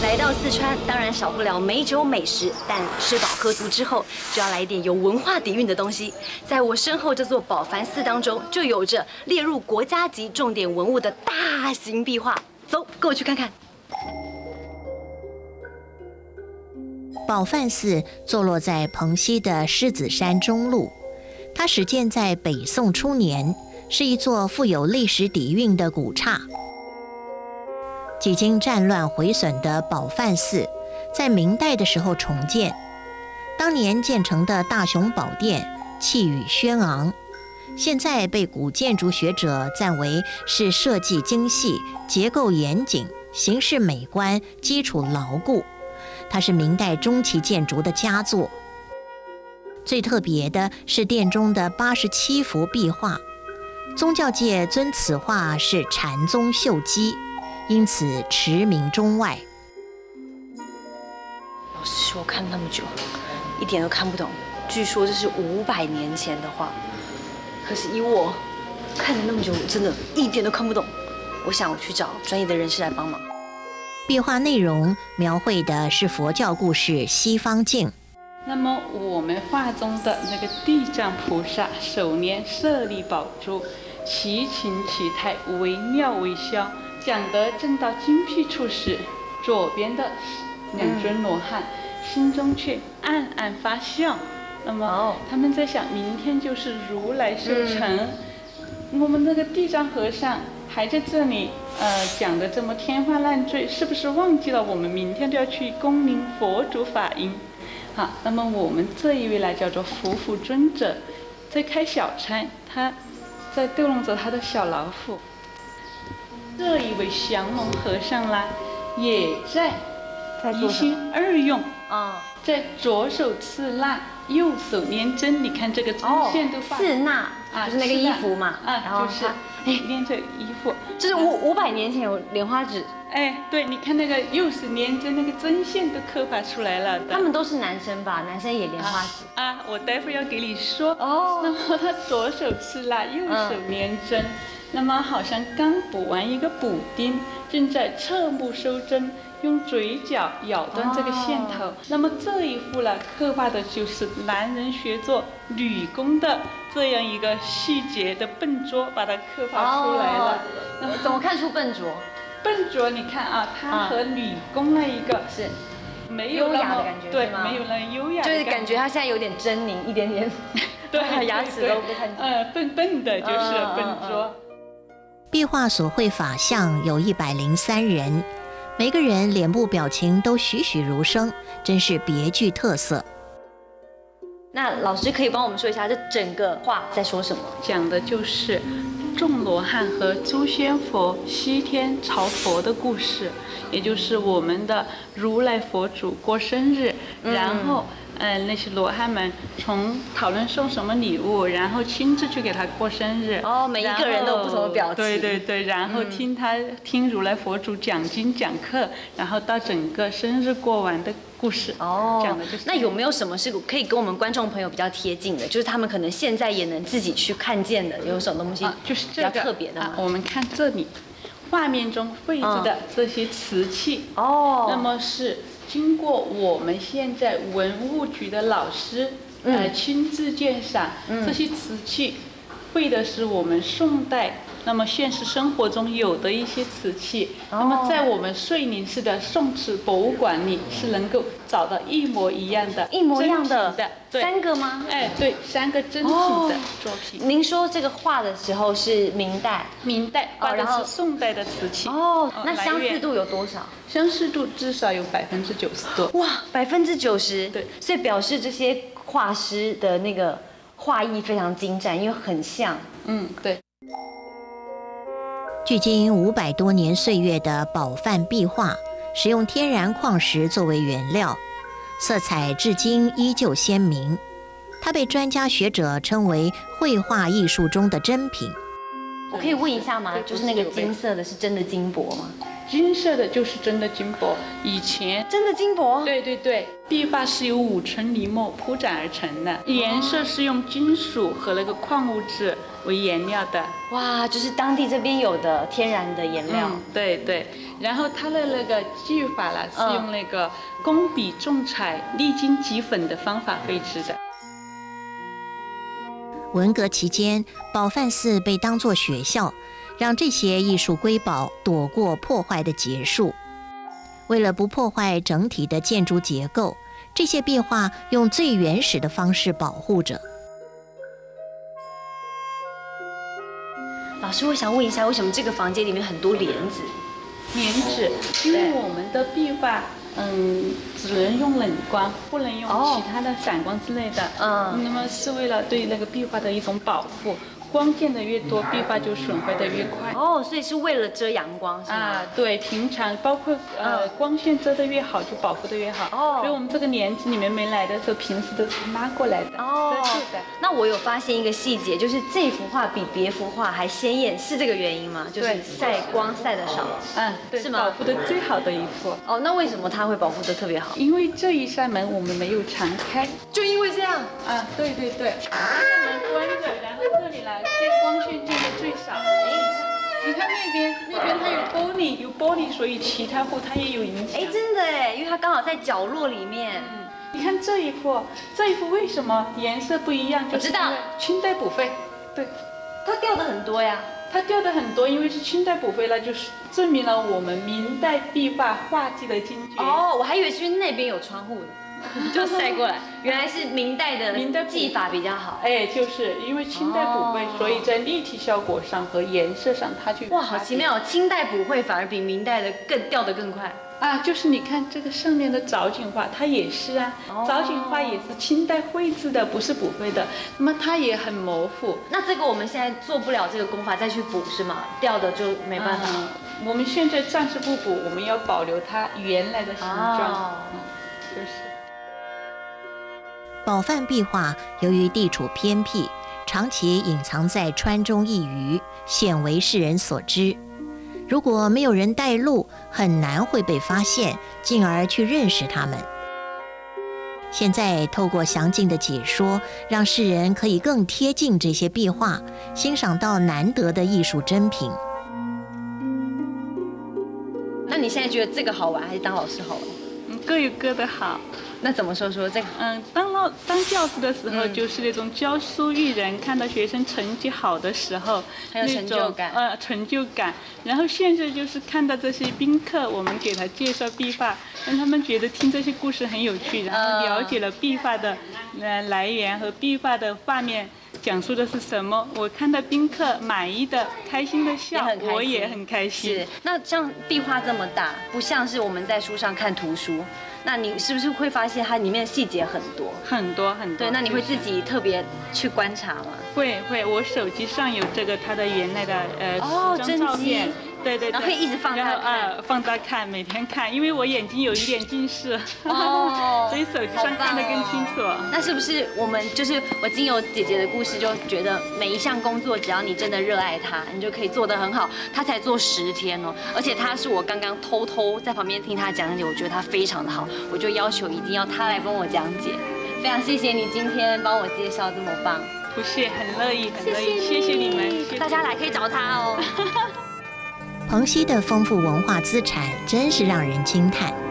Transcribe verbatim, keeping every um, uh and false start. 来到四川，当然少不了美酒美食，但吃饱喝足之后，就要来一点有文化底蕴的东西。在我身后这座宝凡寺当中，就有着列入国家级重点文物的大型壁画。走，跟我去看看。 宝梵寺坐落在蓬溪的狮子山中路，它始建在北宋初年，是一座富有历史底蕴的古刹。几经战乱毁损的宝梵寺，在明代的时候重建。当年建成的大雄宝殿气宇轩昂，现在被古建筑学者赞为是设计精细、结构严谨、形式美观、基础牢固。 它是明代中期建筑的佳作。最特别的是殿中的八十七幅壁画，宗教界尊此画是禅宗秀基，因此驰名中外。老实说，我看那么久，一点都看不懂。据说这是五百年前的画，可是以我看了那么久，真的一点都看不懂。我想我去找专业的人士来帮忙。 壁画内容描绘的是佛教故事《西方镜》。那么我们画中的那个地藏菩萨手拈舍利宝珠，其情其态，惟妙惟肖。讲得正到精辟处时，左边的两尊罗汉、嗯、心中却暗暗发笑。那么他们在想，明天就是如来修成。嗯、我们那个地藏和尚。 还在这里，呃，讲的这么天花乱坠，是不是忘记了我们明天都要去恭迎佛祖法音？好，那么我们这一位呢，叫做伏虎尊者，在开小差，他在逗弄着他的小老虎。这一位降龙和尚啦，也在一心二用啊，在左手刺蜡，右手拈针。你看这个针线都放。哦，刺蜡啊，就是那个衣服嘛，啊，然后就是。 拈着衣服，这是五五百年前有莲花指。哎，对，你看那个又是连着那个针线都刻画出来了的。他们都是男生吧？男生也莲花指、啊。啊，我待会要给你说。哦。那么他左手刺蜡，右手连针，嗯、那么好像刚补完一个补丁，正在侧目收针，用嘴角咬断这个线头。哦、那么这一幅呢，刻画的就是男人学做女工的。 这样一个细节的笨拙，把它刻画出来了。那怎么看出笨拙？笨拙，你看啊，它和女工那一个是没有那么对，没有那优雅，就是感觉它现在有点狰狞，一点点，对，牙齿都不看见。嗯，笨笨的，就是笨拙。壁画所绘法像有一百零三人，每个人脸部表情都栩栩如生，真是别具特色。 那老师可以帮我们说一下这整个画在说什么？讲的就是众罗汉和诸仙佛西天朝佛的故事，也就是我们的如来佛祖过生日，嗯、然后嗯、呃、那些罗汉们从讨论送什么礼物，然后亲自去给他过生日。哦，每一个人都有不同的表情。对对对，然后听他、嗯、听如来佛祖讲经讲课，然后到整个生日过完的。 故事哦，讲的就是那有没有什么是可以跟我们观众朋友比较贴近的？就是他们可能现在也能自己去看见的，有什么东西就是比较特别的、啊？我们看这里，画面中绘制的这些瓷器哦，那么是经过我们现在文物局的老师、嗯、呃亲自鉴赏，嗯、这些瓷器绘的是我们宋代。 那么现实生活中有的一些瓷器，那么在我们遂宁市的宋瓷博物馆里是能够找到一模一样的、一模一样的三个吗？哎，对，三个真品的作品。您说这个画的时候是明代，明代画的是宋代的瓷器哦。那相似度有多少？相似度至少有百分之九十多。哇，百分之九十，对，所以表示这些画师的那个画艺非常精湛，因为很像。嗯，对。 距今五百多年岁月的宝梵壁画，使用天然矿石作为原料，色彩至今依旧鲜明。它被专家学者称为绘画艺术中的珍品。我可以问一下吗？就是那个金色的是真的金箔吗？金色的就是真的金箔。以前真的金箔，对对对，壁画是由五层泥膜铺展而成的，颜色是用金属和那个矿物质为颜料的。哇，就是当地这边有的天然的颜料。嗯、对对，然后它的那个技法呢，是用那个工笔重彩、历经挤粉的方法绘制的。 文革期间，宝范寺被当作学校，让这些艺术瑰宝躲过破坏的结束。为了不破坏整体的建筑结构，这些壁画用最原始的方式保护着。老师，我想问一下，为什么这个房间里面很多帘子？帘子，因为我们的壁画。 嗯，只能用冷光，不能用其他的散光之类的。哦、嗯，那么是为了对那个壁画的一种保护，光见的越多，壁画就损坏的越快。哦，所以是为了遮阳光是吗？啊，对，平常包括呃、哦、光线遮的越好，就保护的越好。哦，所以我们这个帘子你们没来的时候，平时都是拉过来的。哦，对的。那我有发现一个细节，就是这幅画比别幅画还鲜艳，是这个原因吗？就是晒光晒的少。嗯，对，是吗？保护的最好的一幅。哦，那为什么它？ 会保护得特别好，因为这一扇门我们没有常开，就因为这样啊，对对对，这扇门关着，然后这里呢，接光线进的最少。哎，你看那边，那边它有玻璃，有玻璃，所以其他户它也有影响。哎，真的哎，因为它刚好在角落里面。嗯，你看这一幅，这一幅为什么颜色不一样？我知道，清代补废，对，它掉的很多呀。 它掉的很多，因为是清代补废了，就是证明了我们明代壁画画技的精绝。哦，我还以为是那边有窗户呢，就晒过来，原来是明代的明代技法比较好。哎，就是因为清代补废，哦、所以在立体效果上和颜色上它就哇，好奇妙！清代补废反而比明代的更掉的更快。 啊，就是你看这个上面的藻井画，它也是啊，藻井画也是清代绘制的，不是补绘的。那么它也很模糊。那这个我们现在做不了这个功法再去补是吗？掉的就没办法。嗯、我们现在暂时不补，我们要保留它原来的形状。哦、嗯，就是。宝范壁画由于地处偏僻，长期隐藏在川中一隅，鲜为世人所知。 如果没有人带路，很难会被发现，进而去认识他们。现在透过详尽的解说，让世人可以更贴近这些壁画，欣赏到难得的艺术珍品。那你现在觉得这个好玩，还是当老师好玩？嗯，各有各的好。那怎么说说这个？嗯，当老当教师的时候，嗯、就是那种教书育人，看到学生成绩好的时候，很有成就感。呃，成就感。然后现在就是看到这些宾客，我们给他介绍壁画，让他们觉得听这些故事很有趣，然后了解了壁画的呃来源和壁画的画面讲述的是什么。我看到宾客满意的、开心的笑，也我也很开心。是。那像壁画这么大，不像是我们在书上看图书。 那你是不是会发现它里面细节很多很多很多？对，那你会自己特别去观察吗？会会，我手机上有这个它的原来的呃哦真迹，对对，然后可以一直放大看，呃放大看，每天看，因为我眼睛有一点近视，哦，所以手机上看得更清楚。那是不是我们就是我经由姐姐的故事就觉得每一项工作，只要你真的热爱它，你就可以做得很好。她才做十天哦，而且她是我刚刚偷偷在旁边听她讲解，我觉得她非常的好。 我就要求一定要他来帮我讲解，非常谢谢你今天帮我介绍这么棒，不谢，很乐意，很乐意，谢谢你们，大家来可以找他哦。蓬溪的丰富文化资产真是让人惊叹。